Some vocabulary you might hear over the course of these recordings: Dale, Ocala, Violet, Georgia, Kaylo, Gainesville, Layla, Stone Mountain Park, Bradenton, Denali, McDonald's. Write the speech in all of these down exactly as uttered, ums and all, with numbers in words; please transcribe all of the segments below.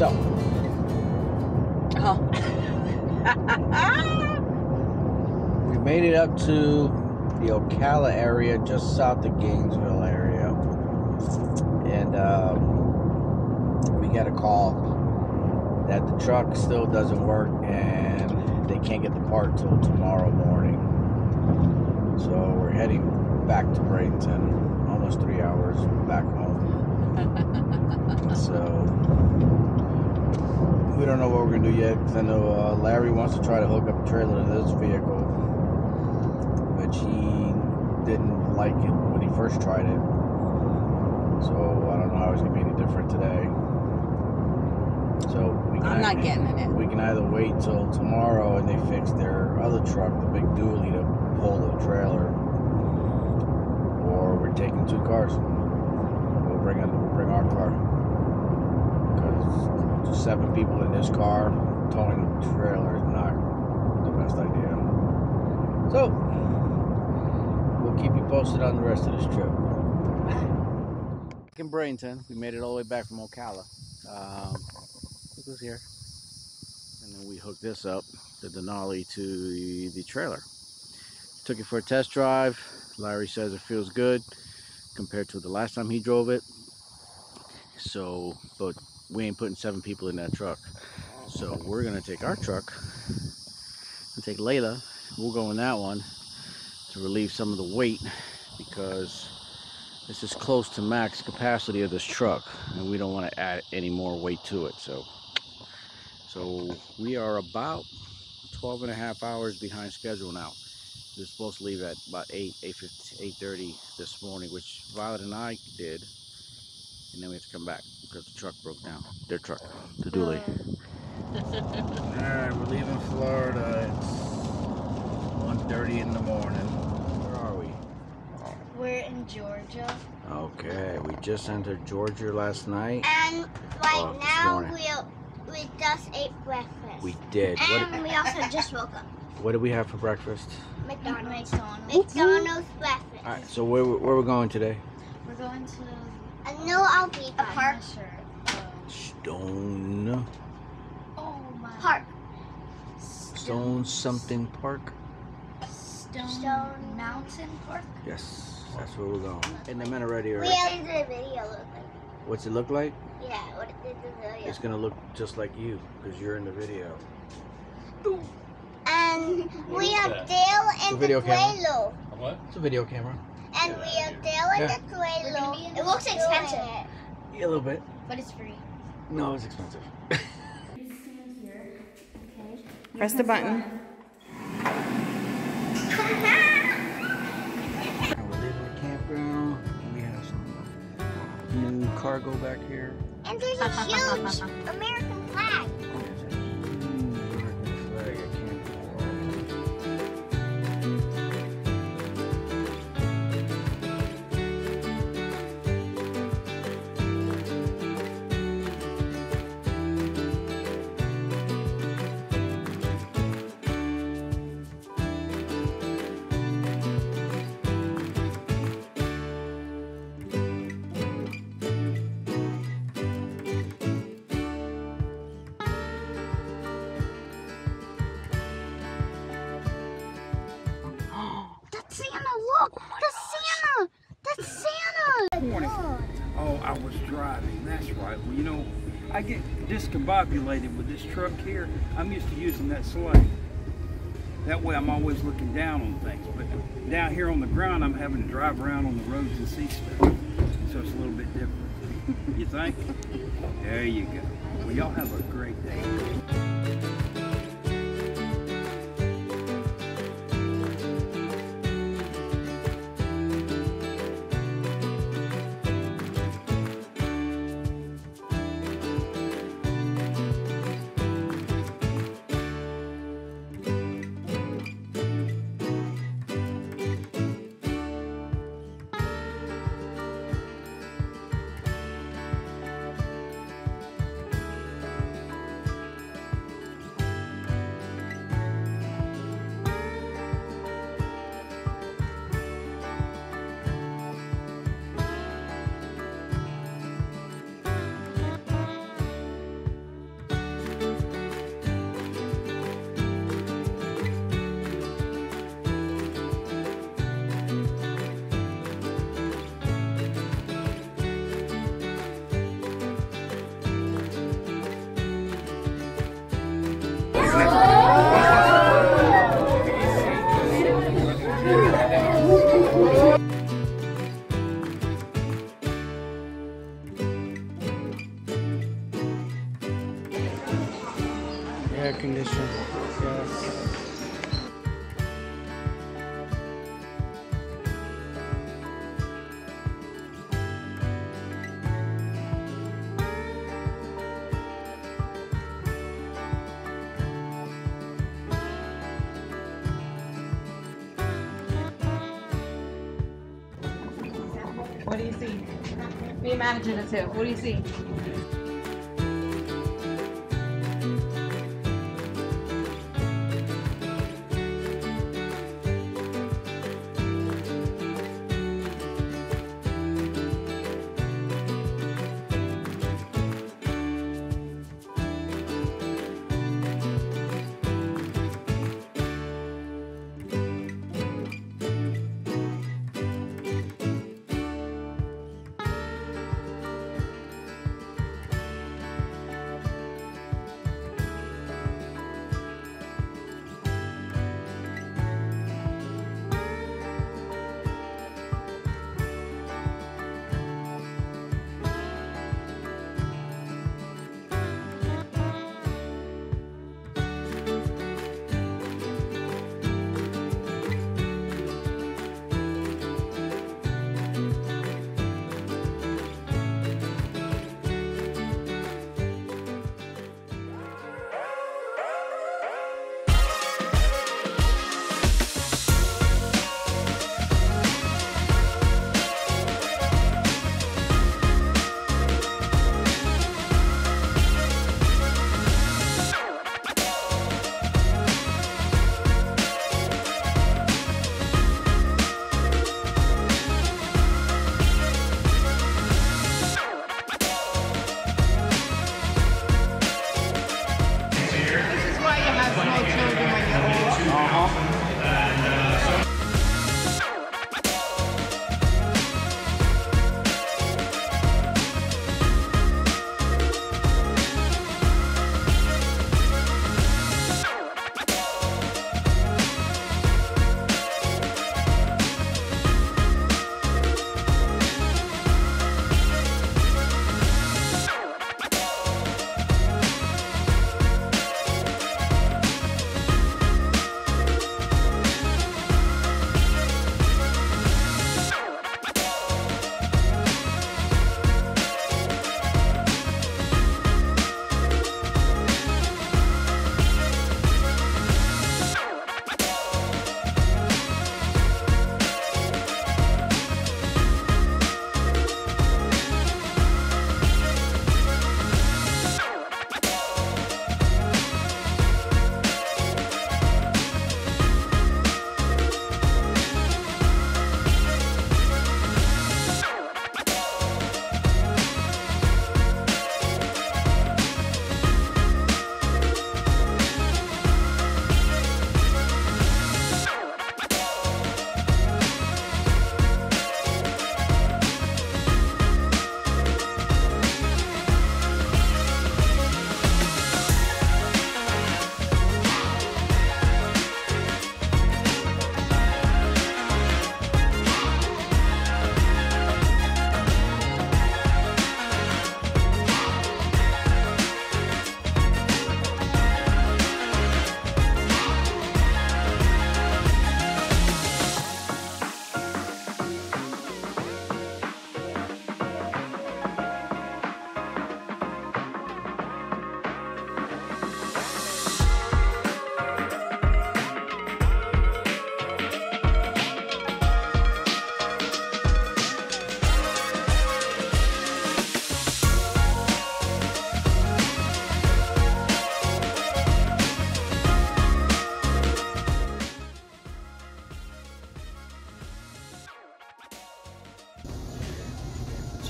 So, huh. We made it up to the Ocala area, just south of Gainesville area, and um, we got a call that the truck still doesn't work and they can't get the part till tomorrow morning. So we're heading back to Bradenton, almost three hours back home. So. We don't know what we're gonna do yet, because I know uh, Larry wants to try to hook up a trailer to this vehicle, but he didn't like it when he first tried it, so I don't know how it's gonna be any different today. So we can I'm not either, getting in it. We can either wait till tomorrow and they fix their other truck, the big dually, to pull the trailer, or we're taking two cars. We'll bring a, we'll bring our car. Seven people in this car towing the trailer is not the best idea. So we'll keep you posted on the rest of this trip. Back in Bradenton, we made it all the way back from Ocala. Um, it was here, and then we hooked this up, the Denali, to the trailer. Took it for a test drive. Larry says it feels good compared to the last time he drove it. So, but. We ain't putting seven people in that truck. So we're gonna take our truck and take Layla. We'll go in that one to relieve some of the weight, because this is close to max capacity of this truck and we don't want to add any more weight to it. So so we are about twelve and a half hours behind schedule now. We're supposed to leave at about eight, eight thirty this morning, which Violet and I did. And then we have to come back because the truck broke down. Their truck, the dually. Alright, we're leaving Florida. It's one thirty in the morning. Where are we? We're in Georgia. Okay, we just entered Georgia last night. And right now, we we just ate breakfast. We did. And what, we also just woke up. What did we have for breakfast? McDonald's. McDonald's, McDonald's breakfast. Alright, so where, where are we going today? We're going to... No, I'll be a park. Stone. Oh my. Park. Stone something park. Stone, Stone Mountain Park. Yes, that's where we're going. And I'm in already. Right? What does the video look like? What's it look like? Yeah, what does the video? It's gonna look just like you, because you're in the video. And we have Dale and the Kaylo. What? It's a video camera. And we are there with the Kaylo. It looks expensive. Yeah, a little bit. But it's free. No, it's expensive. You stand here, okay? You press the button. We're leaving the campground. We have some new cargo back here. And there's a huge American flag. I was driving, that's right. Well, you know, I get discombobulated with this truck here. I'm used to using that sled. That way I'm always looking down on things, but down here on the ground, I'm having to drive around on the roads and see stuff. So it's a little bit different. You think? There you go. Well, y'all have a great day. air conditioner. Yes. What do you see? Be imaginative. What do you see?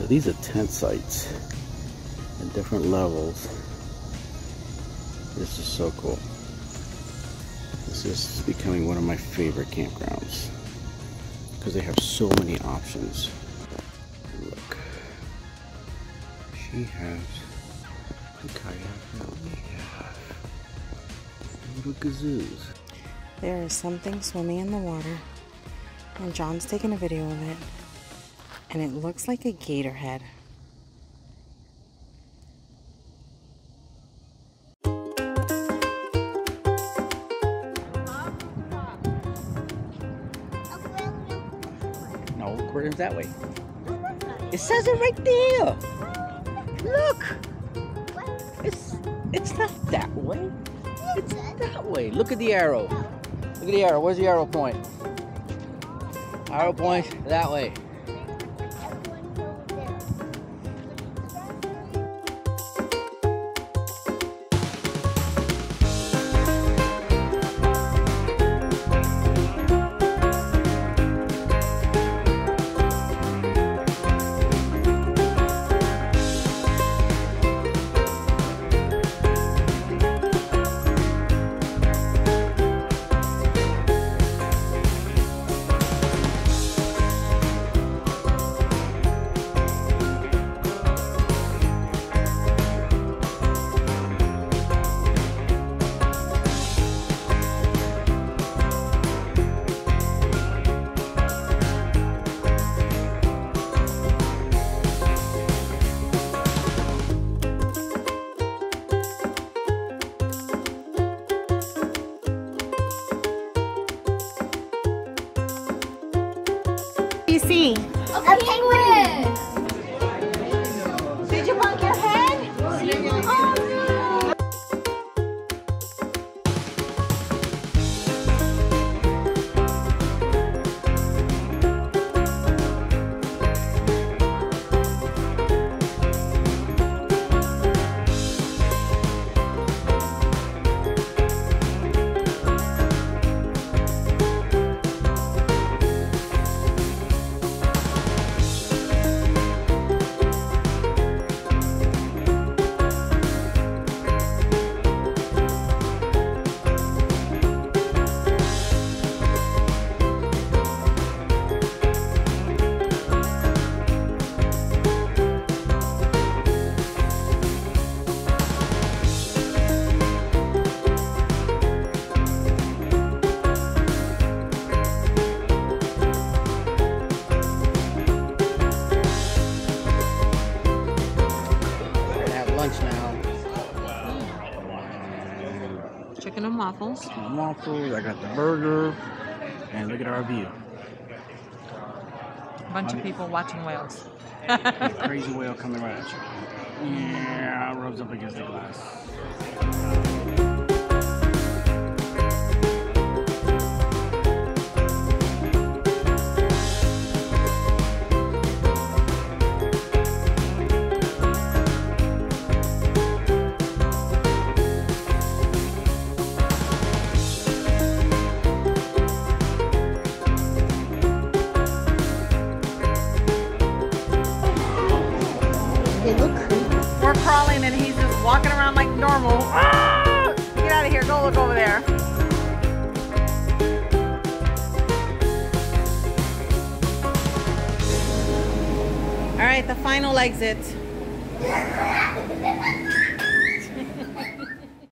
So these are tent sites at different levels. This is so cool. This is becoming one of my favorite campgrounds because they have so many options. Look, she has a kayak that we have. Little gazoos. There is something swimming in the water, and John's taking a video of it. And it looks like a gator head. that way. It says it right there. Look. It's it's not that way. It's that way. Look at the arrow. Look at the arrow. Where's the arrow point? Arrow points that way. You see? A, a penguin. penguin! Did you bump your head? Oh no! Chicken and waffles. Chicken and waffles. I got the burger. And look at our view. A bunch of people watching whales. Crazy whale coming right at you. Yeah, rubs up against the glass. We're crawling and he's just walking around like normal. Ah! Get out of here, go look over there. All right, the final exit.